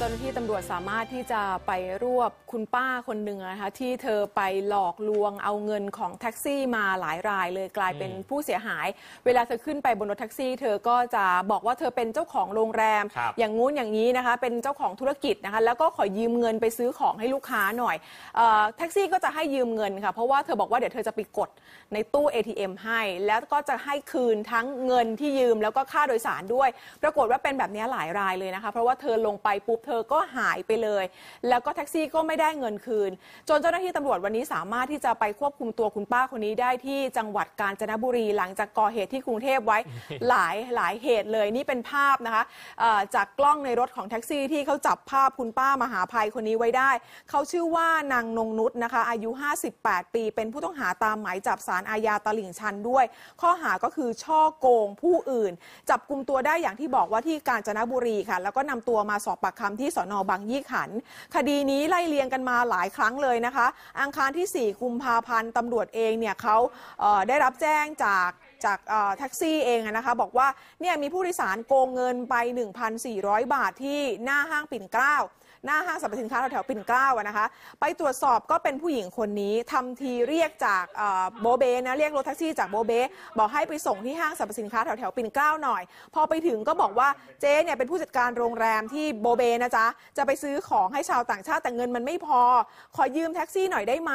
เจ้าหน้าที่ตำรวจสามารถที่จะไปรวบคุณป้าคนหนึ่งนะคะที่เธอไปหลอกลวงเอาเงินของแท็กซี่มาหลายรายเลยกลายเป็นผู้เสียหายเวลาเธอขึ้นไปบนรถแท็กซี่เธอก็จะบอกว่าเธอเป็นเจ้าของโรงแรมอย่างงู้นอย่างนี้นะคะเป็นเจ้าของธุรกิจนะคะแล้วก็ขอยืมเงินไปซื้อของให้ลูกค้าหน่อยแท็กซี่ก็จะให้ยืมเงินค่ะเพราะว่าเธอบอกว่าเดี๋ยวเธอจะไปกดในตู้ ATM ให้แล้วก็จะให้คืนทั้งเงินที่ยืมแล้วก็ค่าโดยสารด้วยปรากฏว่าเป็นแบบนี้หลายรายเลยนะคะเพราะว่าเธอลงไปปุ๊บเธอก็หายไปเลยแล้วก็แท็กซี่ก็ไม่ได้เงินคืนจนเจ้าหน้าที่ตำรวจวันนี้สามารถที่จะไปควบคุมตัวคุณป้าคนนี้ได้ที่จังหวัดกาญจนบุรีหลังจากก่อเหตุที่กรุงเทพไว้ หลายเหตุเลยนี่เป็นภาพนะคะจากกล้องในรถของแท็กซี่ที่เขาจับภาพคุณป้ามหาภัยคนนี้ไว้ได้เขาชื่อว่านางนงนุชนะคะอายุ58ปีเป็นผู้ต้องหาตามหมายจับศาลอาญาตลิ่งชันด้วยข้อหาก็คือช่อโกงผู้อื่นจับกุมตัวได้อย่างที่บอกว่าที่กาญจนบุรีค่ะแล้วก็นำตัวมาสอบปากคำที่สน.บางยี่ขันคดีนี้ไล่เลียงกันมาหลายครั้งเลยนะคะอังคารที่4 กุมภาพันธ์ตำรวจเองเนี่ยเขาได้รับแจ้งจากแท็กซี่เองนะคะบอกว่าเนี่ยมีผู้โดยสารโกงเงินไป 1,400 บาทที่หน้าห้างปิ่นเกล้าหน้าห้างสรรพสินค้าแถวๆปิ่นเกล้านะคะไปตรวจสอบก็เป็นผู้หญิงคนนี้ทำทีเรียกจากโบเบนะเรียกรถแท็กซี่จากโบเบบอกให้ไปส่งที่ห้างสรรพสินค้าแถวๆปิ่นเกล้าหน่อยพอไปถึงก็บอกว่าเจ๊เนี่ยเป็นผู้จัดการโรงแรมที่โบเบนะจ๊ะจะไปซื้อของให้ชาวต่างชาติแต่เงินมันไม่พอขอยืมแท็กซี่หน่อยได้ไหม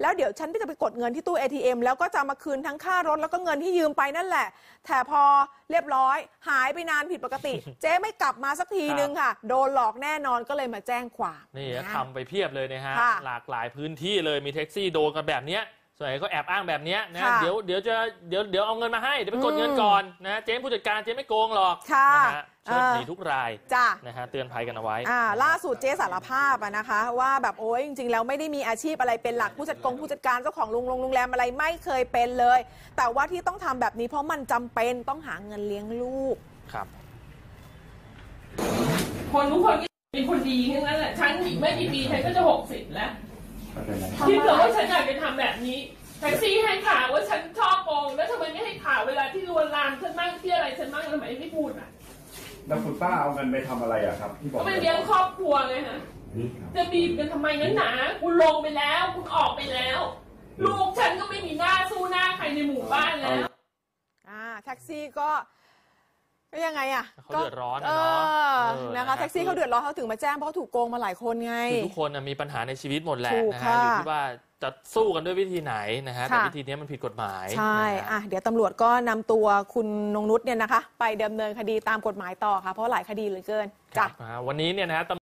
แล้วเดี๋ยวฉันจะไปกดเงินที่ตู้ ATM แล้วก็จะมาคืนทั้งค่ารถแล้วก็เงินที่ยืมไปนั่นแหละแต่พอเรียบร้อยหายไปนานผิดปกติ เจ๊ไม่กลับมาสักทีนึงค่ะโดนหลอกแน่นอนก็เลยมาแจ้งความนี่ทำไปเพียบเลยนะฮะหลากหลายพื้นที่เลยมีแท็กซี่โดนกันแบบเนี้ยส่วนใหญ่ก็แอบอ้างแบบนี้นะเดี๋ยวเอาเงินมาให้เดี๋ยวไปกดเงินก่อนนะเจ๊ผู้จัดการเจ๊ไม่โกงหรอกนะฮะเชิดหนีทุกรายนะฮะเตือนภัยกันเอาไว้ล่าสุดเจ๊สารภาพนะคะว่าแบบโอ้ยจริงๆแล้วไม่ได้มีอาชีพอะไรเป็นหลักผู้จัดการเจ้าของโรงแรมอะไรไม่เคยเป็นเลยแต่ว่าที่ต้องทำแบบนี้เพราะมันจำเป็นต้องหาเงินเลี้ยงลูกครับคนทุกคนเป็นคนดีทั้งนั้นแหละฉันอีกไม่กี่ปีฉันก็จะ60แล้วคิดเหรอว่าฉันอยากจะทำแบบนี้แท็กซี่ให้ข่าวว่าฉันชอบโกงแล้วทำไมไม่ให้ข่าวเวลาที่ลวนลามฉันบ้างที่อะไรฉันบ้างทำไมไม่พูดอ่ะแล้วคุณป้าเอาเงินไปทำอะไรอ่ะครับที่บอกก็ไปเลี้ยงครอบครัวไงฮะจะบีบกันทำไมงั้นหนาคุณลงไปแล้วคุณออกไปแล้วลูกฉันก็ไม่มีหน้าสู้หน้าใครในหมู่บ้านแล้วแท็กซี่ก็ยังไงอ่ะเขาเดือดร้อนนะนะคะแท็กซี่เขาเดือดร้อนเขาถึงมาแจ้งเพราะถูกโกงมาหลายคนไงคือทุกคนมีปัญหาในชีวิตหมดแหละนะฮะอยู่ที่ว่าจะสู้กันด้วยวิธีไหนนะฮะแต่วิธีนี้มันผิดกฎหมายใช่เดี๋ยวตำรวจก็นำตัวคุณนงนุชเนี่ยนะคะไปดำเนินคดีตามกฎหมายต่อค่ะเพราะหลายคดีเหลือเกินวันนี้เนี่ยนะฮะ